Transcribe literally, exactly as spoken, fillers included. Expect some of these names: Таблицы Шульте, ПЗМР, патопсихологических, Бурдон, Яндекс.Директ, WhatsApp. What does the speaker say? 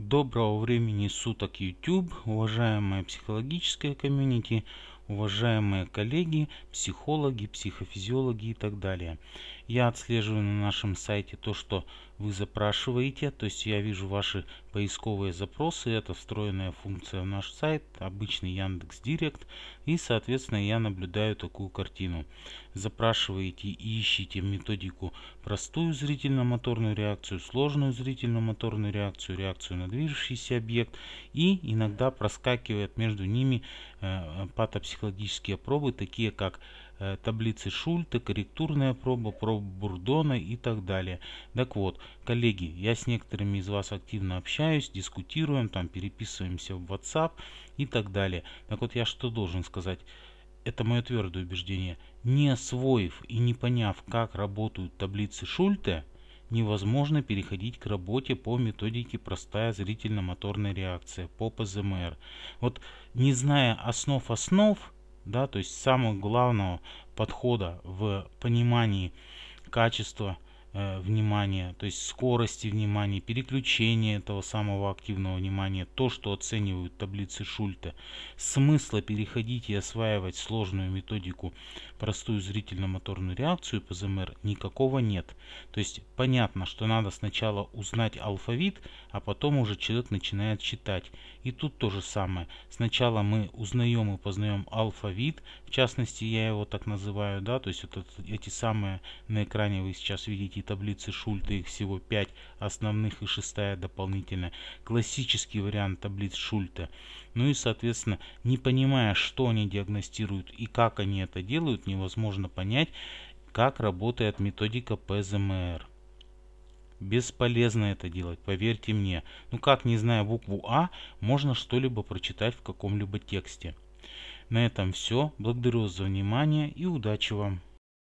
Доброго времени суток, YouTube, уважаемая психологическая комьюнити, уважаемые коллеги, психологи, психофизиологи и так далее. Я отслеживаю на нашем сайте то, что вы запрашиваете, то есть я вижу ваши поисковые запросы, это встроенная функция в наш сайт, обычный Яндекс.Директ, и соответственно я наблюдаю такую картину. Запрашиваете и ищите методику простую зрительно-моторную реакцию, сложную зрительно-моторную реакцию, реакцию на движущийся объект, и иногда проскакивает между ними патопсихологические пробы, такие как таблицы Шульте, корректурная проба, проба Бурдона и так далее. Так вот, коллеги, я с некоторыми из вас активно общаюсь, дискутируем, там переписываемся в WhatsApp и так далее. Так вот, я что должен сказать? Это мое твердое убеждение. Не освоив и не поняв, как работают таблицы Шульте, невозможно переходить к работе по методике простая зрительно-моторная реакция, по ПЗМР. Вот не зная основ основ, да, то есть самого главного подхода в понимании качества э, внимания, то есть скорости внимания, переключения этого самого активного внимания, то, что оценивают таблицы Шульте, смысла переходить и осваивать сложную методику, простую зрительно-моторную реакцию ПЗМР никакого нет. То есть понятно, что надо сначала узнать алфавит, а потом уже человек начинает читать. И тут то же самое. Сначала мы узнаем и познаем алфавит, в частности, я его так называю, да, то есть это, эти самые на экране вы сейчас видите таблицы Шульте, их всего пять основных и шестая дополнительная. Классический вариант таблиц Шульте. Ну и, соответственно, не понимая, что они диагностируют и как они это делают, невозможно понять, как работает методика ПЗМР. Бесполезно это делать, поверьте мне. Ну как, не зная букву А, можно что-либо прочитать в каком-либо тексте. На этом все. Благодарю вас за внимание и удачи вам.